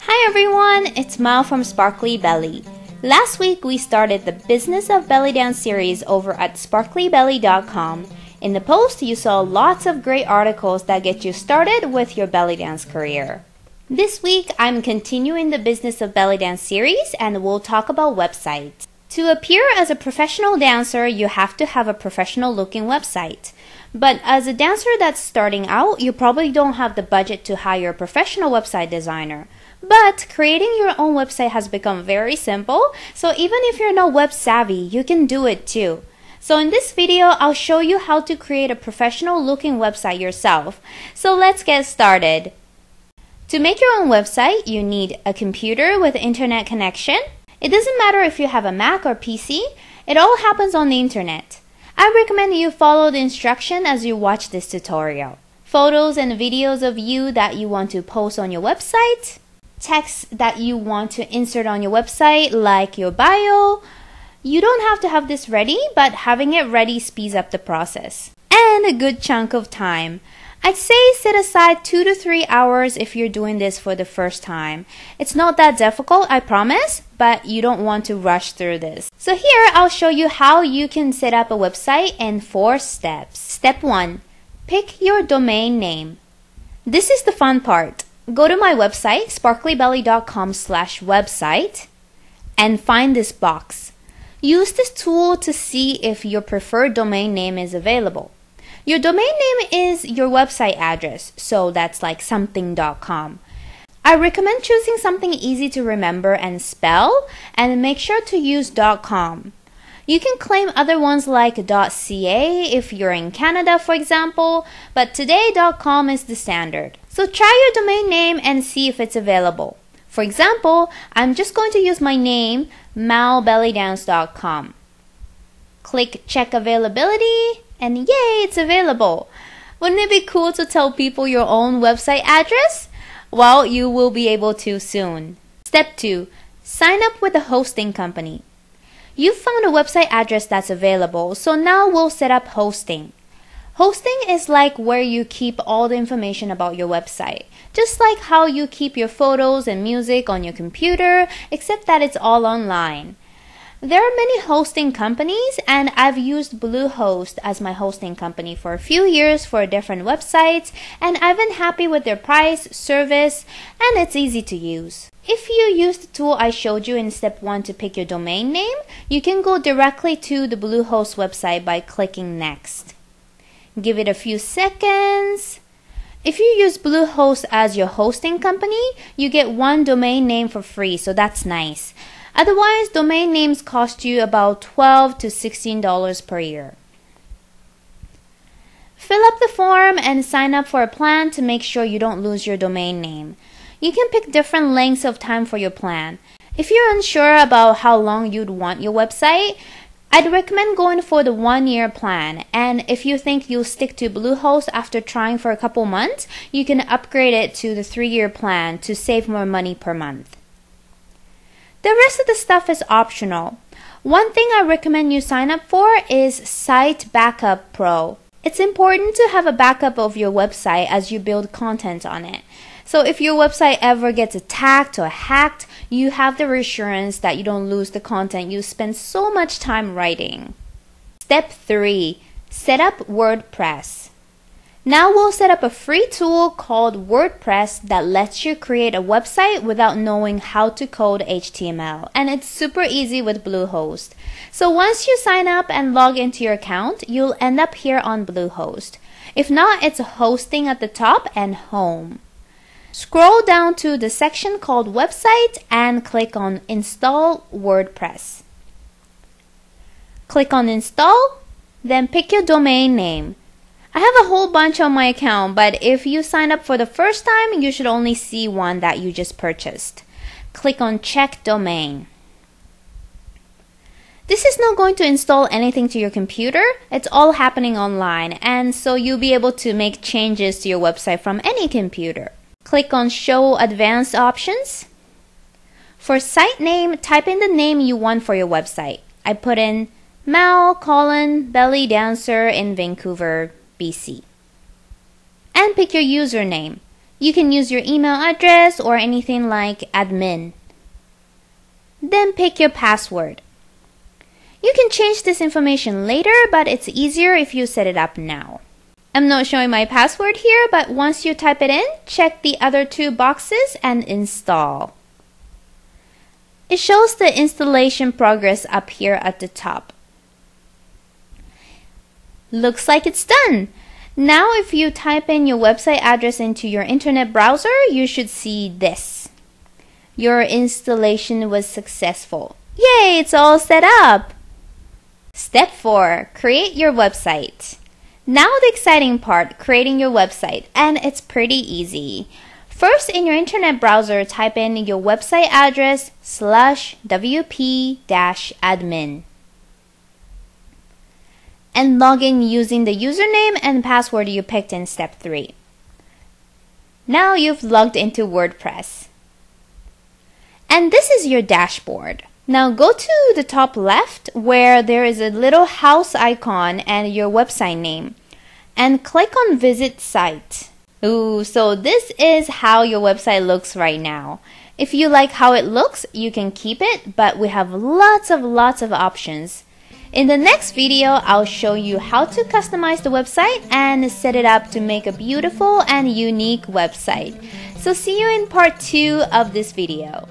Hi everyone, it's Mao from Sparkly Belly. Last week we started the Business of Belly Dance series over at sparklybelly.com. In the post you saw lots of great articles that get you started with your belly dance career. This week I'm continuing the Business of Belly Dance series and we'll talk about websites. To appear as a professional dancer, you have to have a professional looking website. But as a dancer that's starting out, you probably don't have the budget to hire a professional website designer. But creating your own website has become very simple, so even if you're not web savvy, you can do it too. So in this video, I'll show you how to create a professional looking website yourself. So let's get started. To make your own website, you need a computer with internet connection. It doesn't matter if you have a Mac or PC, it all happens on the internet. I recommend that you follow the instruction as you watch this tutorial. Photos and videos of you that you want to post on your website, text that you want to insert on your website like your bio. You don't have to have this ready, but having it ready speeds up the process. And a good chunk of time. I'd say set aside 2 to 3 hours if you're doing this for the first time. It's not that difficult, I promise, but you don't want to rush through this. So here I'll show you how you can set up a website in 4 steps. Step 1. Pick your domain name. This is the fun part. Go to my website, sparklybelly.com/website, and find this box. Use this tool to see if your preferred domain name is available. Your domain name is your website address, so that's like something.com. I recommend choosing something easy to remember and spell, and make sure to use .com. You can claim other ones like .ca if you're in Canada, for example, but today .com is the standard. So try your domain name and see if it's available. For example, I'm just going to use my name, MalBellyDance.com. Click Check Availability. And yay, it's available. Wouldn't it be cool to tell people your own website address? Well, you will be able to soon. Step 2. Sign up with a hosting company. You've found a website address that's available, so now we'll set up hosting. Hosting is like where you keep all the information about your website. Just like how you keep your photos and music on your computer, except that it's all online. There are many hosting companies, and I've used Bluehost as my hosting company for a few years for different websites, and I've been happy with their price, service, and it's easy to use. If you use the tool I showed you in step 1 to pick your domain name, you can go directly to the Bluehost website by clicking Next. Give it a few seconds. If you use Bluehost as your hosting company, you get 1 domain name for free, so that's nice. Otherwise, domain names cost you about $12 to $16 per year. Fill up the form and sign up for a plan to make sure you don't lose your domain name. You can pick different lengths of time for your plan. If you're unsure about how long you'd want your website, I'd recommend going for the 1-year plan. And if you think you'll stick to Bluehost after trying for a couple months, you can upgrade it to the 3-year plan to save more money per month. The rest of the stuff is optional. One thing I recommend you sign up for is Site Backup Pro. It's important to have a backup of your website as you build content on it. So if your website ever gets attacked or hacked, you have the reassurance that you don't lose the content you spend so much time writing. Step 3. Set up WordPress. Now we'll set up a free tool called WordPress that lets you create a website without knowing how to code HTML, and it's super easy with Bluehost. So once you sign up and log into your account, you'll end up here on Bluehost. If not, it's Hosting at the top and Home. Scroll down to the section called Website and click on Install WordPress. Click on Install, then pick your domain name. I have a whole bunch on my account, but if you sign up for the first time, you should only see one that you just purchased. Click on Check Domain. This is not going to install anything to your computer. It's all happening online, and so you'll be able to make changes to your website from any computer. Click on Show Advanced Options. For site name, type in the name you want for your website. I put in Mal Colin Belly Dancer in Vancouver, BC. And pick your username. You can use your email address or anything like admin. Then pick your password. You can change this information later, but it's easier if you set it up now. I'm not showing my password here, but once you type it in, check the other two boxes and install. It shows the installation progress up here at the top. Looks like it's done. Now if you type in your website address into your internet browser, you should see this. Your installation was successful. Yay, it's all set up! Step 4. Create your website. Now the exciting part, creating your website, and it's pretty easy. First, in your internet browser, type in your website address /wp-admin. And log in using the username and password you picked in step 3. Now you've logged into WordPress. And this is your dashboard. Now go to the top left where there is a little house icon and your website name. And click on Visit Site. Ooh, so this is how your website looks right now. If you like how it looks, you can keep it, but we have lots of options. In the next video, I'll show you how to customize the website and set it up to make a beautiful and unique website. So see you in part 2 of this video.